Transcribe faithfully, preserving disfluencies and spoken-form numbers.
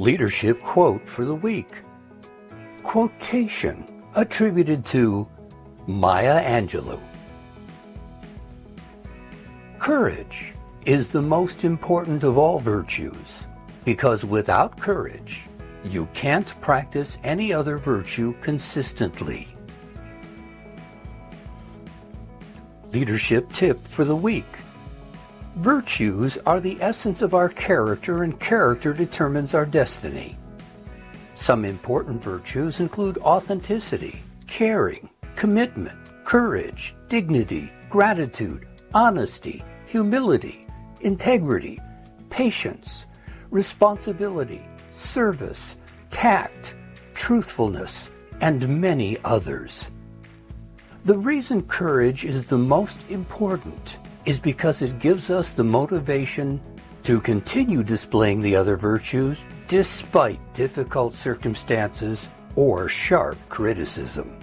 Leadership Quote for the Week. Quotation attributed to Maya Angelou. Courage is the most important of all virtues, because without courage, you can't practice any other virtue consistently. Leadership Tip for the Week. Virtues are the essence of our character, and character determines our destiny. Some important virtues include authenticity, caring, commitment, courage, dignity, gratitude, honesty, humility, integrity, patience, responsibility, service, tact, truthfulness, and many others. The reason courage is the most important is because it gives us the motivation to continue displaying the other virtues despite difficult circumstances or sharp criticism.